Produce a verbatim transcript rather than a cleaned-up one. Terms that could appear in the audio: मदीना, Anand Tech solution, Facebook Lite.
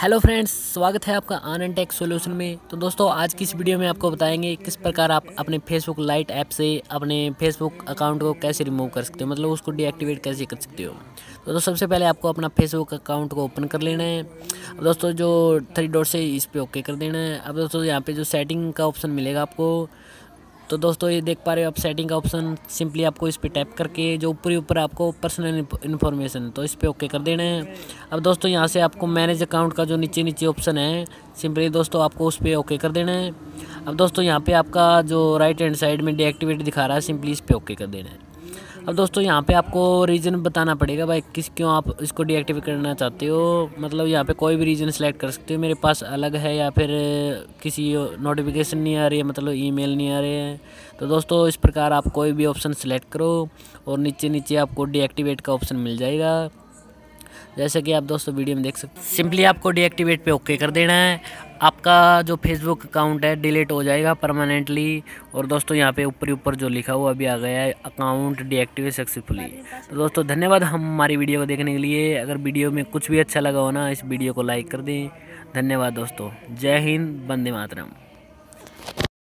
Hello friends, स्वागत है आपका आनंद टेक सॉल्यूशन में। तो दोस्तों, आज की इस वीडियो में आपको बताएंगे किस प्रकार आप अपने फेसबुक लाइट ऐप से अपने फेसबुक अकाउंट को कैसे रिमूव कर सकते हो, मतलब उसको डीएक्टिवेट कैसे कर सकते हो। तो दोस्तों, सबसे पहले आपको अपना फेसबुक अकाउंट को ओपन कर लेना है। अब दोस्तों, जो थ्री डॉट से इस पर ओके कर देना है। अब दोस्तों, यहाँ पर जो सेटिंग का ऑप्शन मिलेगा आपको, तो दोस्तों ये देख पा रहे हो आप सेटिंग का ऑप्शन। सिंपली आपको इस पर टैप करके जो ऊपर ही ऊपर आपको पर्सनल इन्फॉर्मेशन, तो इस पर ओके कर देना है। अब दोस्तों, यहाँ से आपको मैनेज अकाउंट का जो नीचे नीचे ऑप्शन है, सिंपली दोस्तों आपको उस पर ओके कर देना है। अब दोस्तों, यहाँ पे आपका जो राइट हैंड साइड में डीएक्टिवेट दिखा रहा है, सिंपली इस पर ओके कर देना है। अब दोस्तों, यहाँ पे आपको रीज़न बताना पड़ेगा भाई किस क्यों आप इसको डीएक्टिवेट करना चाहते हो। मतलब यहाँ पे कोई भी रीज़न सेलेक्ट कर सकते हो। मेरे पास अलग है या फिर किसी नोटिफिकेशन नहीं आ रही है, मतलब ईमेल नहीं आ रहे हैं। तो दोस्तों, इस प्रकार आप कोई भी ऑप्शन सेलेक्ट करो और नीचे नीचे आपको डीएक्टिवेट का ऑप्शन मिल जाएगा, जैसे कि आप दोस्तों वीडियो में देख सकते। सिंपली आपको डीएक्टिवेट पे ओके कर देना है। आपका जो फेसबुक अकाउंट है डिलीट हो जाएगा परमानेंटली। और दोस्तों, यहाँ पे ऊपर ऊपर जो लिखा हुआ अभी आ गया है, अकाउंट डीएक्टिवेट सक्सेसफुली। तो दोस्तों, धन्यवाद हमारी वीडियो को देखने के लिए। अगर वीडियो में कुछ भी अच्छा लगा हो ना, इस वीडियो को लाइक कर दें। धन्यवाद दोस्तों। जय हिंद, वंदे मातरम।